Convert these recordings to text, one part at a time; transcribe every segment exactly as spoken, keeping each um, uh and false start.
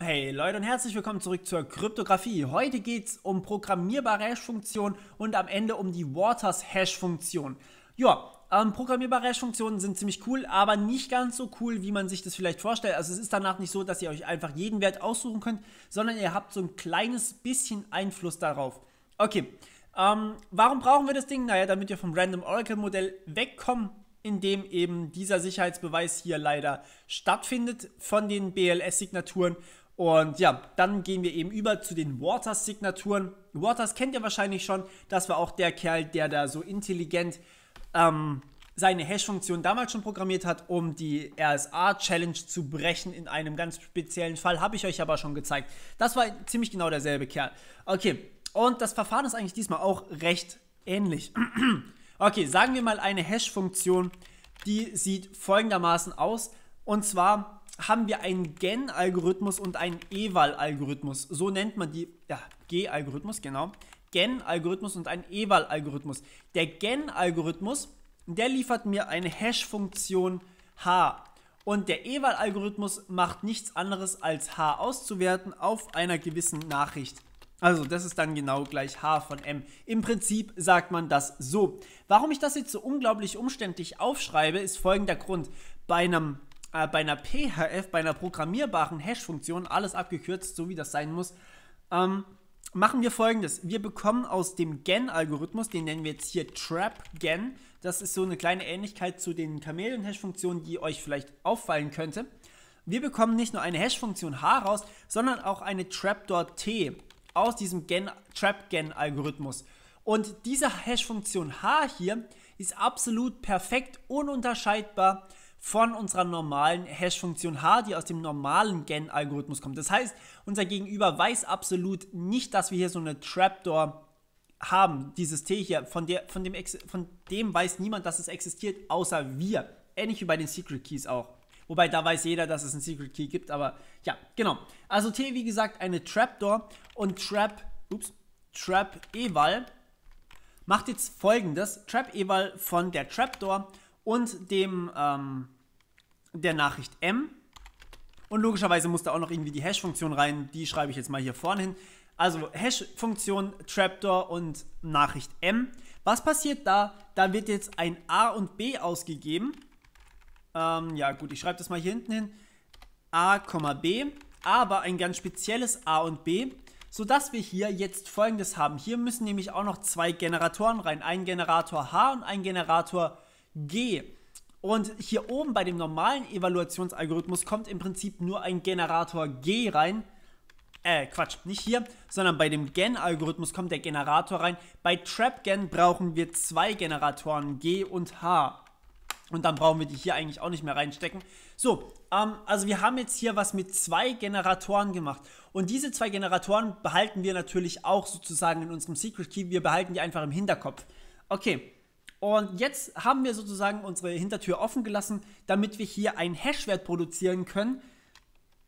Hey Leute und herzlich willkommen zurück zur Kryptographie. Heute geht es um programmierbare Hash-Funktionen und am Ende um die Waters-Hash-Funktion. Ja, ähm, programmierbare Hash-Funktionen sind ziemlich cool, aber nicht ganz so cool, wie man sich das vielleicht vorstellt. Also es ist danach nicht so, dass ihr euch einfach jeden Wert aussuchen könnt, sondern ihr habt so ein kleines bisschen Einfluss darauf. Okay, ähm, warum brauchen wir das Ding? Naja, damit wir vom Random Oracle-Modell wegkommen, in dem eben dieser Sicherheitsbeweis hier leider stattfindet von den B L S-Signaturen. Und ja, dann gehen wir eben über zu den Waters-Signaturen. Waters kennt ihr wahrscheinlich schon. Das war auch der Kerl, der da so intelligent ähm, seine Hash-Funktion damals schon programmiert hat, um die R S A-Challenge zu brechen. In einem ganz speziellen Fall habe ich euch aber schon gezeigt. Das war ziemlich genau derselbe Kerl. Okay, und das Verfahren ist eigentlich diesmal auch recht ähnlich. Okay, sagen wir mal eine Hash-Funktion, die sieht folgendermaßen aus. Und zwar haben wir einen Gen-Algorithmus und einen Eval-Algorithmus. So nennt man die, ja, G-Algorithmus, genau. Gen-Algorithmus und einen Eval-Algorithmus. Der Gen-Algorithmus, der liefert mir eine Hash-Funktion H. Und der Eval-Algorithmus macht nichts anderes als H auszuwerten auf einer gewissen Nachricht. Also das ist dann genau gleich H von M. Im Prinzip sagt man das so. Warum ich das jetzt so unglaublich umständlich aufschreibe, ist folgender Grund. Bei einem Äh, bei einer P H F, bei einer programmierbaren Hash-Funktion, alles abgekürzt, so wie das sein muss, ähm, machen wir folgendes. Wir bekommen aus dem Gen-Algorithmus, den nennen wir jetzt hier Trap-Gen, das ist so eine kleine Ähnlichkeit zu den Chameleon-Hash-Funktionen, die euch vielleicht auffallen könnte. Wir bekommen nicht nur eine Hash-Funktion H raus, sondern auch eine Trapdoor T aus diesem Trap-Gen-Algorithmus. Und diese Hash-Funktion H hier ist absolut perfekt, ununterscheidbar von unserer normalen Hash-Funktion H, die aus dem normalen Gen-Algorithmus kommt. Das heißt, unser Gegenüber weiß absolut nicht, dass wir hier so eine Trapdoor haben, dieses T hier. Von, der, von, dem, von dem weiß niemand, dass es existiert, außer wir. Ähnlich wie bei den Secret Keys auch. Wobei, da weiß jeder, dass es einen Secret Key gibt, aber ja, genau. Also T, wie gesagt, eine Trapdoor und Trap, ups, Trap Eval macht jetzt folgendes. Trap Eval von der Trapdoor und dem, ähm, der Nachricht M. Und logischerweise muss da auch noch irgendwie die Hash-Funktion rein. Die schreibe ich jetzt mal hier vorne hin. Also Hash-Funktion, Trapdoor und Nachricht M. Was passiert da? Da wird jetzt ein A und B ausgegeben. Ähm, ja gut, ich schreibe das mal hier hinten hin. A, B. Aber ein ganz spezielles A und B, sodass wir hier jetzt Folgendes haben. Hier müssen nämlich auch noch zwei Generatoren rein. Ein Generator H und ein Generator G. Und hier oben bei dem normalen Evaluationsalgorithmus kommt im Prinzip nur ein Generator G rein. Äh, Quatsch, nicht hier, sondern bei dem Gen-Algorithmus kommt der Generator rein. Bei TrapGen brauchen wir zwei Generatoren G und H. Und dann brauchen wir die hier eigentlich auch nicht mehr reinstecken. So, ähm, also wir haben jetzt hier was mit zwei Generatoren gemacht. Und diese zwei Generatoren behalten wir natürlich auch sozusagen in unserem Secret Key. Wir behalten die einfach im Hinterkopf. Okay. Und jetzt haben wir sozusagen unsere Hintertür offen gelassen, damit wir hier einen Hashwert produzieren können,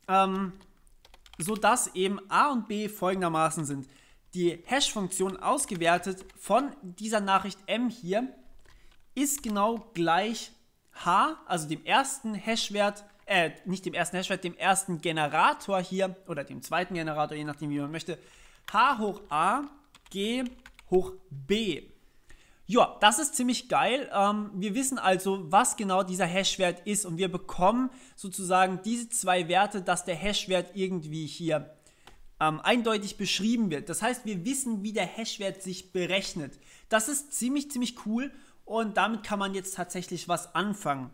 ähm, sodass eben A und B folgendermaßen sind. Die Hash-Funktion ausgewertet von dieser Nachricht M hier ist genau gleich H, also dem ersten Hashwert, äh, nicht dem ersten Hashwert, dem ersten Generator hier, oder dem zweiten Generator, je nachdem wie man möchte, H hoch A, G hoch B. Ja, das ist ziemlich geil. Ähm, wir wissen also, was genau dieser Hashwert ist und wir bekommen sozusagen diese zwei Werte, dass der Hashwert irgendwie hier ähm, eindeutig beschrieben wird. Das heißt, wir wissen, wie der Hashwert sich berechnet. Das ist ziemlich, ziemlich cool und damit kann man jetzt tatsächlich was anfangen.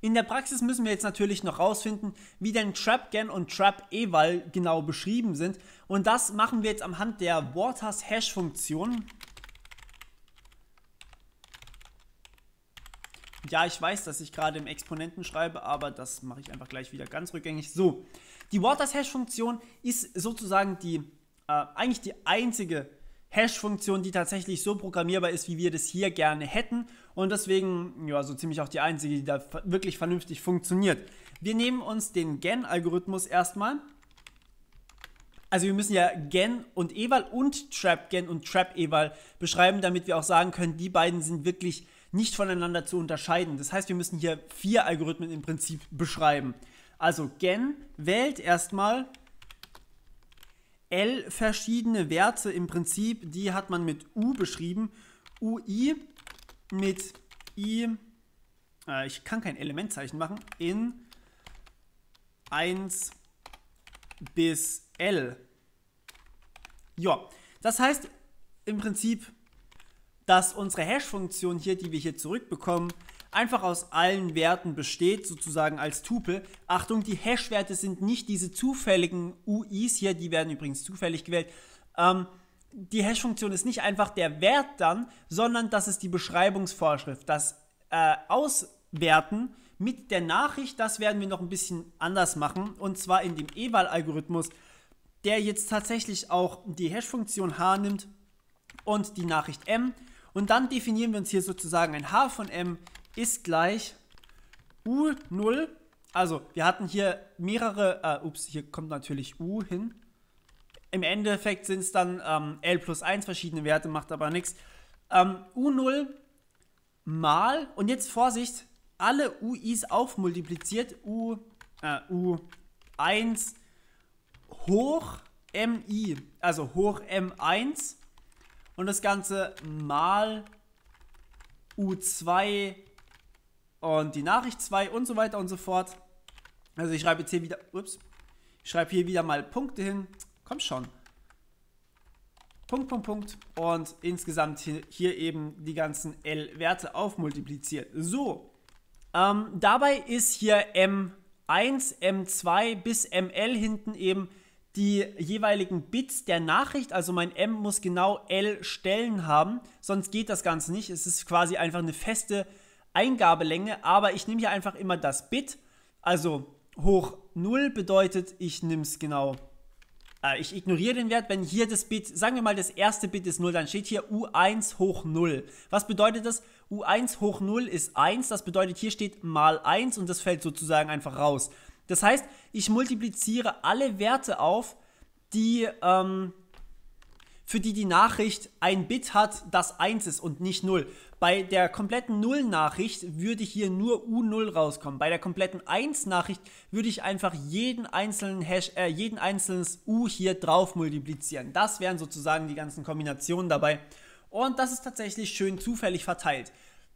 In der Praxis müssen wir jetzt natürlich noch rausfinden, wie denn TrapGen und TrapEval genau beschrieben sind und das machen wir jetzt anhand der Waters-Hash-Funktion. Ja, ich weiß, dass ich gerade im Exponenten schreibe, aber das mache ich einfach gleich wieder ganz rückgängig. So, die Waters-Hash-Funktion ist sozusagen die, äh, eigentlich die einzige Hash-Funktion, die tatsächlich so programmierbar ist, wie wir das hier gerne hätten. Und deswegen, ja, so ziemlich auch die einzige, die da wirklich vernünftig funktioniert. Wir nehmen uns den Gen-Algorithmus erstmal. Also wir müssen ja Gen und Eval und TrapGen und TrapEval beschreiben, damit wir auch sagen können, die beiden sind wirklich nicht voneinander zu unterscheiden. Das heißt, wir müssen hier vier Algorithmen im Prinzip beschreiben. Also Gen wählt erstmal L verschiedene Werte im Prinzip, die hat man mit U beschrieben. U I mit I, äh, ich kann kein Elementzeichen machen, in eins bis L. Ja, das heißt im Prinzip, dass unsere Hash-Funktion hier, die wir hier zurückbekommen, einfach aus allen Werten besteht, sozusagen als Tupel. Achtung, die Hash-Werte sind nicht diese zufälligen U Is hier, die werden übrigens zufällig gewählt. Ähm, die Hash-Funktion ist nicht einfach der Wert dann, sondern das ist die Beschreibungsvorschrift. Das äh, Auswerten mit der Nachricht, das werden wir noch ein bisschen anders machen, und zwar in dem Eval-Algorithmus, der jetzt tatsächlich auch die Hash-Funktion h nimmt und die Nachricht m. Und dann definieren wir uns hier sozusagen ein h von m ist gleich u null. Also wir hatten hier mehrere, äh, ups, hier kommt natürlich u hin. Im Endeffekt sind es dann ähm, l plus eins verschiedene Werte, macht aber nichts. Ähm, u null mal, und jetzt Vorsicht, alle U Is aufmultipliziert, u, äh, u eins hoch mi, also hoch m eins, und das Ganze mal u zwei und die Nachricht zwei und so weiter und so fort. Also ich schreibe jetzt hier wieder, ups, ich schreibe hier wieder mal Punkte hin. Komm schon. Punkt, Punkt, Punkt. Und insgesamt hier, hier eben die ganzen L-Werte aufmultipliziert. So, ähm, dabei ist hier m eins, m zwei bis ml hinten eben die jeweiligen Bits der Nachricht, also mein M muss genau L Stellen haben, sonst geht das Ganze nicht. Es ist quasi einfach eine feste Eingabelänge, aber ich nehme hier einfach immer das Bit, also hoch null bedeutet, ich nehme es genau, äh, ich ignoriere den Wert, wenn hier das Bit, sagen wir mal das erste Bit ist null, dann steht hier U eins hoch null. Was bedeutet das? U eins hoch null ist eins, das bedeutet hier steht mal eins und das fällt sozusagen einfach raus. Das heißt, ich multipliziere alle Werte auf, die, ähm, für die die Nachricht ein Bit hat, das eins ist und nicht null. Bei der kompletten null-Nachricht würde hier nur U null rauskommen. Bei der kompletten eins-Nachricht würde ich einfach jeden einzelnen Hash, äh, jeden einzelnes U hier drauf multiplizieren. Das wären sozusagen die ganzen Kombinationen dabei. Und das ist tatsächlich schön zufällig verteilt.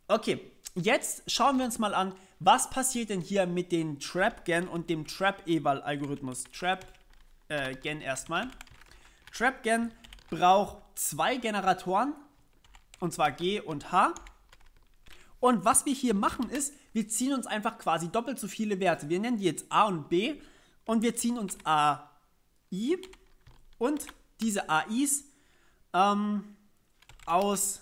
Okay, jetzt schauen wir uns mal an, was passiert denn hier mit den Trap-Gen und dem Trap-Eval-Algorithmus. Trap-Gen äh, erstmal. Trap-Gen braucht zwei Generatoren, und zwar G und H. Und was wir hier machen ist, wir ziehen uns einfach quasi doppelt so viele Werte. Wir nennen die jetzt A und B und wir ziehen uns A I und diese A Is ähm, aus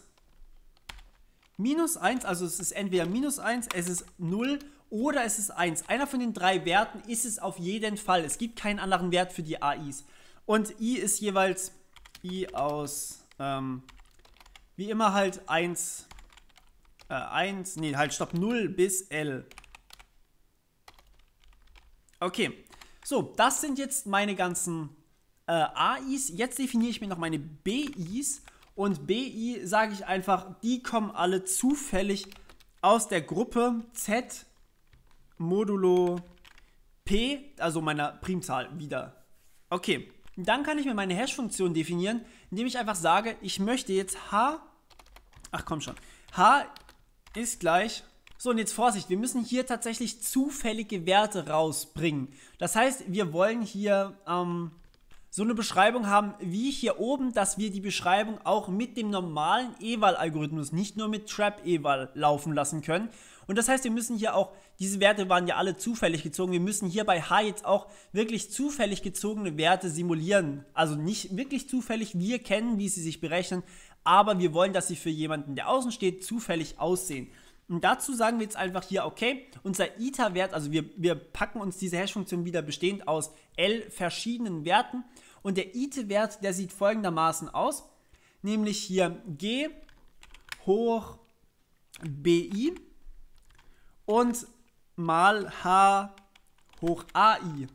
minus eins, also es ist entweder minus eins, es ist null oder es ist eins. Einer von den drei Werten ist es auf jeden Fall. Es gibt keinen anderen Wert für die A Is. Und I ist jeweils I aus, ähm, wie immer halt eins, äh, eins, nee, halt stopp, null bis L. Okay, so, das sind jetzt meine ganzen äh, A Is. Jetzt definiere ich mir noch meine B Is. Und B I sage ich einfach, die kommen alle zufällig aus der Gruppe Z modulo P, also meiner Primzahl wieder. Okay, dann kann ich mir meine Hash-Funktion definieren, indem ich einfach sage, ich möchte jetzt H, ach komm schon, H ist gleich, so, und jetzt Vorsicht, wir müssen hier tatsächlich zufällige Werte rausbringen. Das heißt, wir wollen hier ähm, so eine Beschreibung haben wie hier oben, dass wir die Beschreibung auch mit dem normalen Eval-Algorithmus, nicht nur mit Trap-Eval laufen lassen können. Und das heißt, wir müssen hier auch, diese Werte waren ja alle zufällig gezogen, wir müssen hier bei H jetzt auch wirklich zufällig gezogene Werte simulieren. Also nicht wirklich zufällig, wir kennen, wie sie sich berechnen, aber wir wollen, dass sie für jemanden, der außen steht, zufällig aussehen. Und dazu sagen wir jetzt einfach hier, okay, unser Eta-Wert, also wir, wir packen uns diese Hash-Funktion wieder bestehend aus L verschiedenen Werten. Und der Ite-Wert, der sieht folgendermaßen aus, nämlich hier G hoch B I und mal H hoch A I.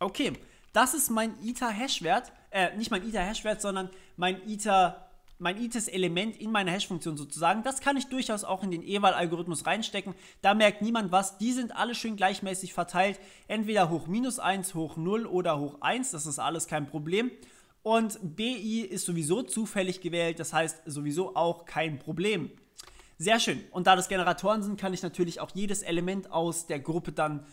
Okay, das ist mein Eta-Hash-Wert, äh, nicht mein Eta-Hash-Wert, sondern mein Eta-Hash-Wert. mein I T S-Element in meine Hash-Funktion sozusagen. Das kann ich durchaus auch in den E-Wahl-Algorithmus reinstecken. Da merkt niemand was. Die sind alle schön gleichmäßig verteilt. Entweder hoch minus eins, hoch null oder hoch eins. Das ist alles kein Problem. Und B I ist sowieso zufällig gewählt. Das heißt sowieso auch kein Problem. Sehr schön. Und da das Generatoren sind, kann ich natürlich auch jedes Element aus der Gruppe dann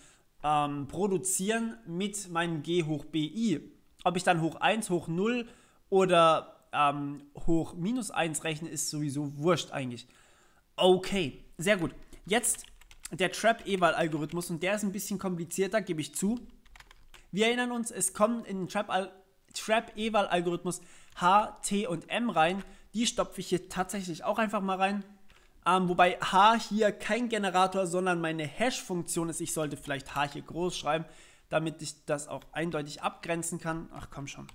ähm, produzieren mit meinem G hoch B I. Ob ich dann hoch eins, hoch null oder Ähm, hoch minus eins rechnen ist sowieso wurscht eigentlich. Okay, sehr gut. Jetzt der Trap-E-Wahl-Algorithmus und der ist ein bisschen komplizierter, gebe ich zu. Wir erinnern uns, es kommen in den Trap-E-Wahl-Algorithmus H, T und M rein. Die stopfe ich hier tatsächlich auch einfach mal rein. Ähm, wobei H hier kein Generator, sondern meine Hash-Funktion ist. Ich sollte vielleicht H hier groß schreiben, damit ich das auch eindeutig abgrenzen kann. Ach komm schon.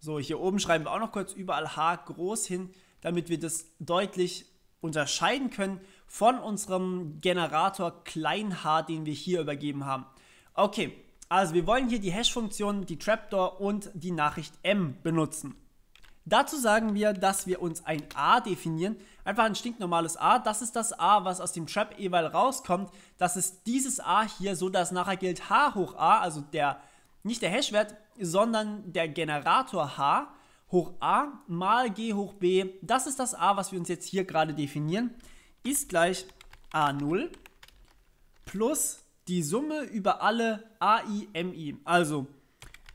So, hier oben schreiben wir auch noch kurz überall H groß hin, damit wir das deutlich unterscheiden können von unserem Generator klein h, den wir hier übergeben haben. Okay, also wir wollen hier die Hash-Funktion, die Trapdoor und die Nachricht M benutzen. Dazu sagen wir, dass wir uns ein A definieren, einfach ein stinknormales A. Das ist das A, was aus dem Trap-Eval rauskommt. Das ist dieses A hier, so dass nachher gilt H hoch A, also der nicht der Hashwert, sondern der Generator H hoch A mal G hoch B, das ist das A, was wir uns jetzt hier gerade definieren, ist gleich A null plus die Summe über alle A I, M I. Also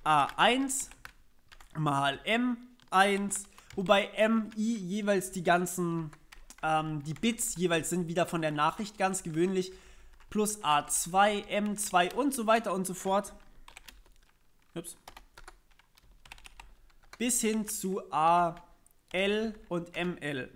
A eins mal M eins, wobei M I jeweils die ganzen, ähm, die Bits jeweils sind wieder von der Nachricht ganz gewöhnlich, plus A zwei, M zwei und so weiter und so fort. Ups. Bis hin zu A L und M L.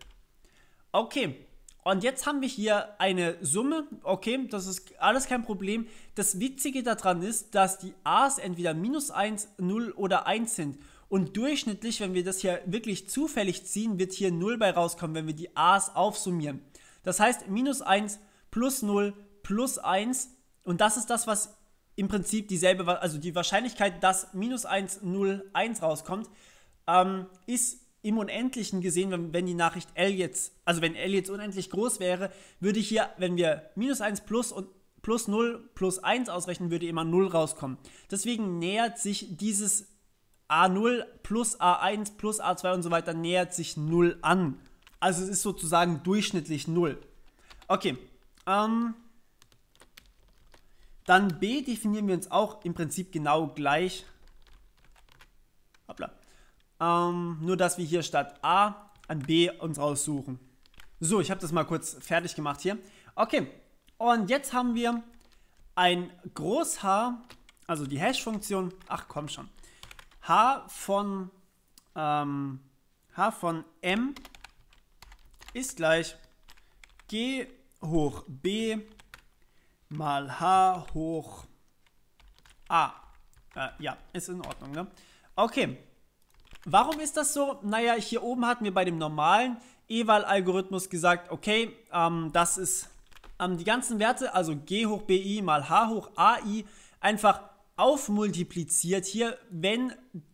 Okay, und jetzt haben wir hier eine Summe. Okay, das ist alles kein Problem. Das Witzige daran ist, dass die A's entweder minus eins, null oder eins sind. Und durchschnittlich, wenn wir das hier wirklich zufällig ziehen, wird hier null bei rauskommen, wenn wir die A's aufsummieren. Das heißt, minus eins plus null plus eins. Und das ist das, was im Prinzip dieselbe, also die Wahrscheinlichkeit, dass minus eins, null, eins rauskommt, ähm, ist im Unendlichen gesehen, wenn, wenn die Nachricht L jetzt, also wenn L jetzt unendlich groß wäre, würde hier, wenn wir minus eins plus, und, plus null plus eins ausrechnen, würde immer null rauskommen. Deswegen nähert sich dieses A null plus A eins plus A zwei und so weiter, nähert sich null an. Also es ist sozusagen durchschnittlich null. Okay, ähm... dann B definieren wir uns auch im Prinzip genau gleich. Hoppla. Ähm, nur, dass wir hier statt A an B uns raussuchen. So, ich habe das mal kurz fertig gemacht hier. Okay, und jetzt haben wir ein Groß H, also die Hash-Funktion. Ach, komm schon. H von, ähm, H von M ist gleich G hoch B mal H hoch A. Äh, ja, ist in Ordnung, ne? Okay. Warum ist das so? Naja, hier oben hatten wir bei dem normalen E-Wahl-Algorithmus gesagt, okay, ähm, das ist ähm, die ganzen Werte, also G hoch B I mal H hoch A I, einfach aufmultipliziert hier, wenn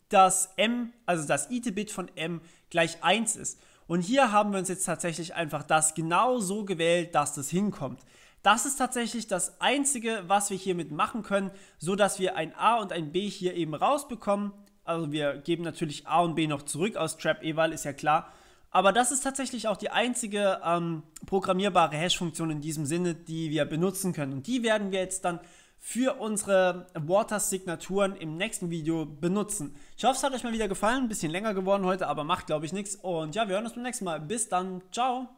das M, also das I T-Bit von M gleich eins ist. Und hier haben wir uns jetzt tatsächlich einfach das genau so gewählt, dass das hinkommt. Das ist tatsächlich das Einzige, was wir hiermit machen können, so dass wir ein A und ein B hier eben rausbekommen. Also wir geben natürlich A und B noch zurück aus Trap-Eval, ist ja klar. Aber das ist tatsächlich auch die einzige ähm, programmierbare Hash-Funktion in diesem Sinne, die wir benutzen können. Und die werden wir jetzt dann für unsere Waters-Signaturen im nächsten Video benutzen. Ich hoffe, es hat euch mal wieder gefallen. Ein bisschen länger geworden heute, aber macht, glaube ich, nichts. Und ja, wir hören uns beim nächsten Mal. Bis dann. Ciao.